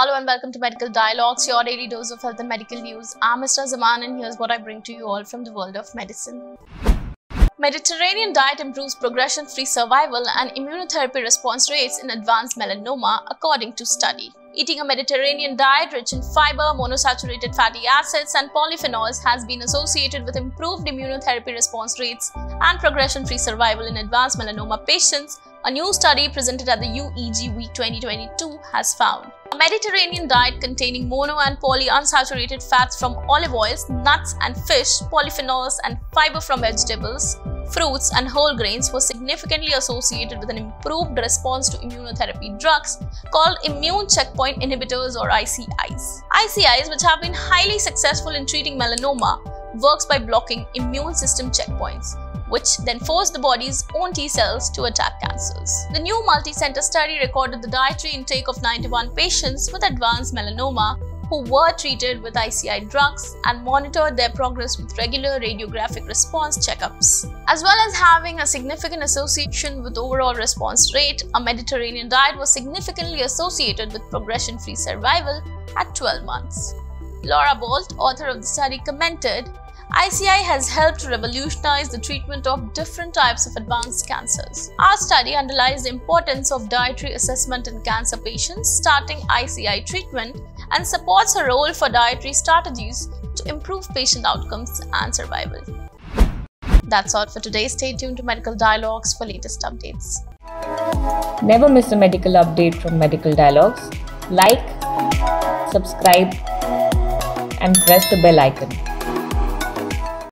Hello and welcome to Medical Dialogues, your daily dose of health and medical news. I'm Mr. Zaman and here's what I bring to you all from the world of medicine. Mediterranean diet improves progression-free survival and immunotherapy response rates in advanced melanoma, according to study. Eating a Mediterranean diet rich in fiber, monosaturated fatty acids and polyphenols has been associated with improved immunotherapy response rates and progression-free survival in advanced melanoma patients, a new study presented at the UEG Week 2022 has found. A Mediterranean diet containing mono and polyunsaturated fats from olive oils, nuts and fish, polyphenols and fiber from vegetables, fruits and whole grains was significantly associated with an improved response to immunotherapy drugs called Immune Checkpoint Inhibitors or ICIs. ICIs, which have been highly successful in treating melanoma, works by blocking immune system checkpoints, which then force the body's own T cells to attack cancers. The new multi-center study recorded the dietary intake of 91 patients with advanced melanoma who were treated with ICI drugs and monitored their progress with regular radiographic response checkups. As well as having a significant association with overall response rate, a Mediterranean diet was significantly associated with progression-free survival at 12 months. Laura Bolt, author of the study, commented, ICI has helped to revolutionize the treatment of different types of advanced cancers. Our study underlies the importance of dietary assessment in cancer patients starting ICI treatment and supports a role for dietary strategies to improve patient outcomes and survival. That's all for today. Stay tuned to Medical Dialogues for latest updates. Never miss a medical update from Medical Dialogues. Like, subscribe, and press the bell icon.